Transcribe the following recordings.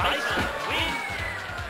Tyson wins. Round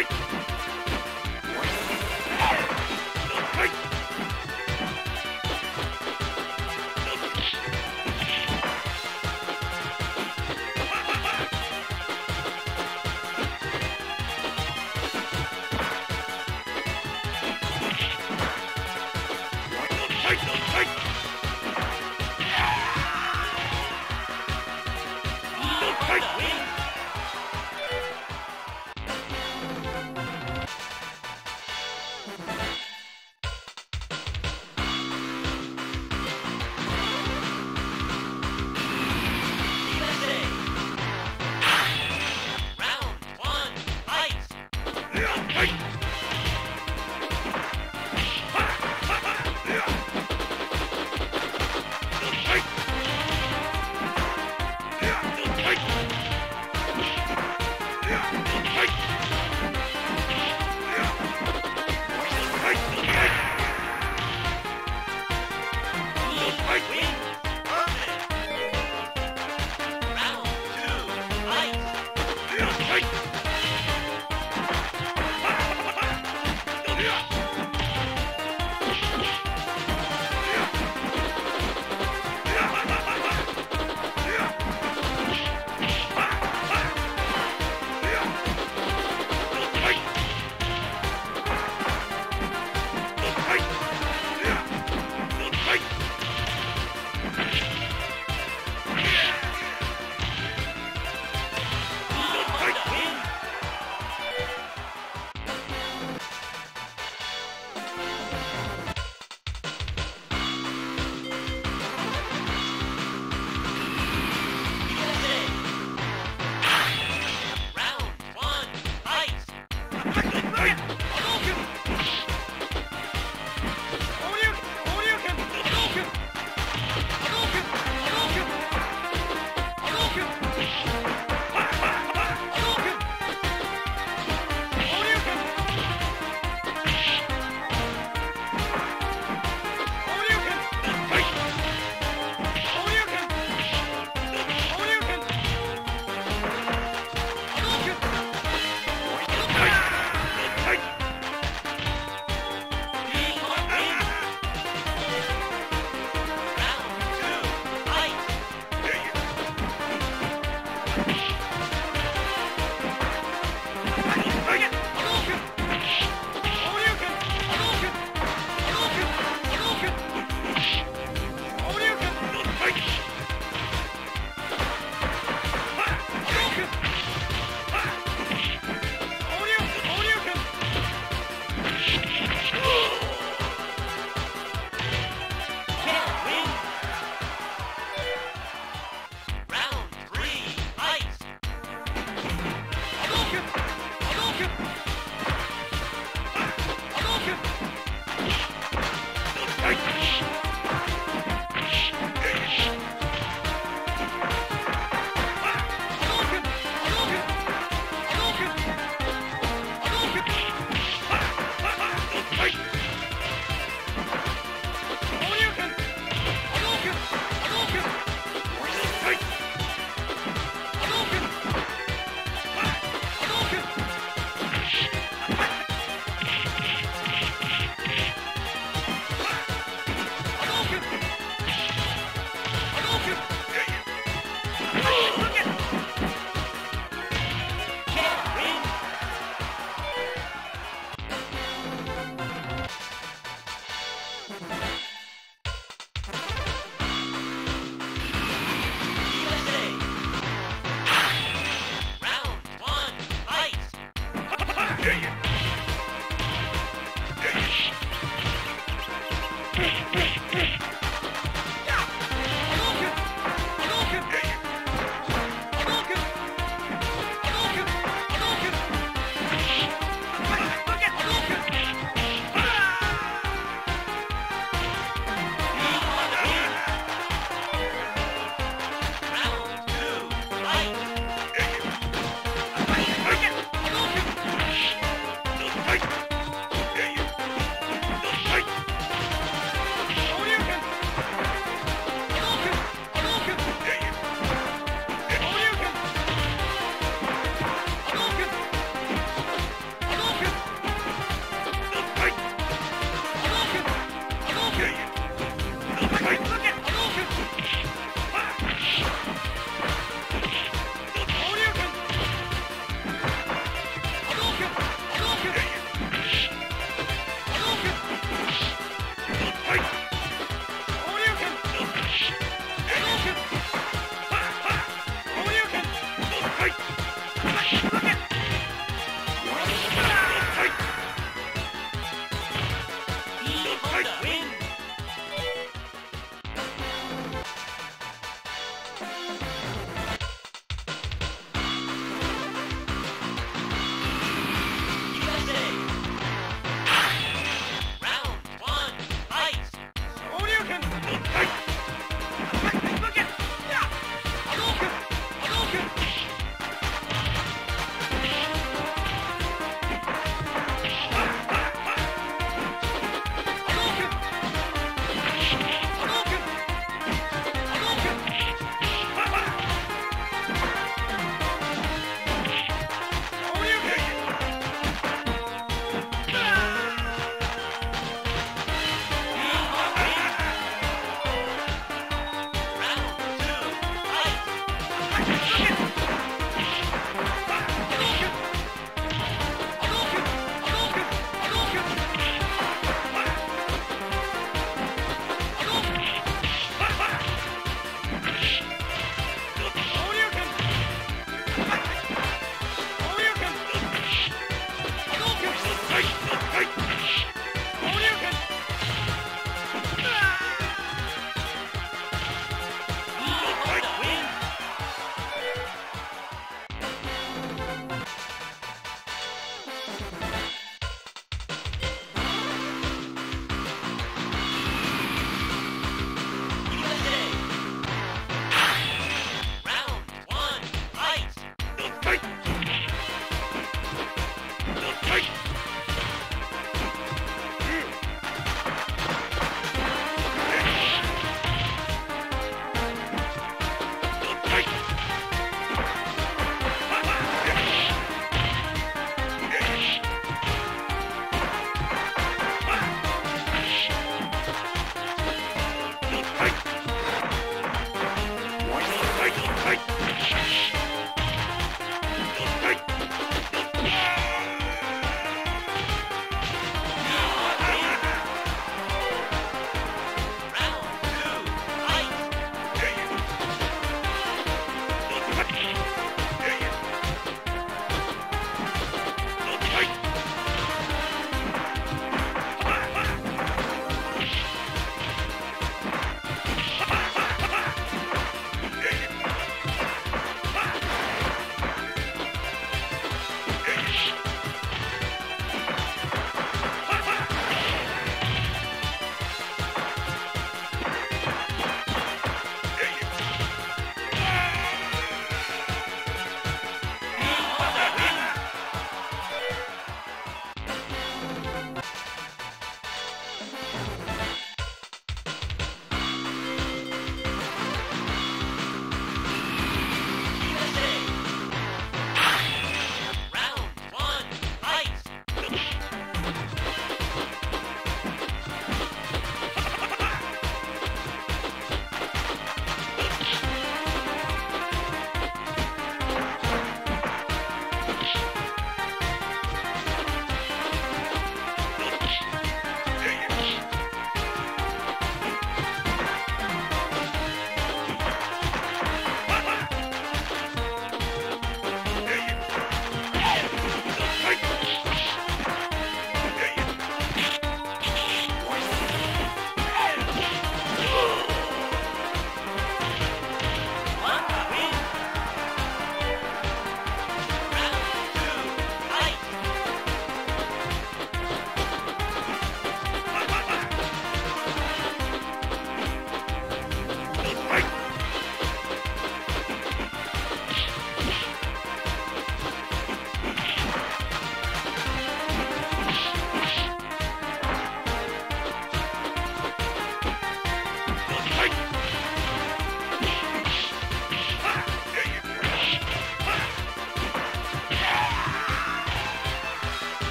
Fight me!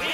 Wait.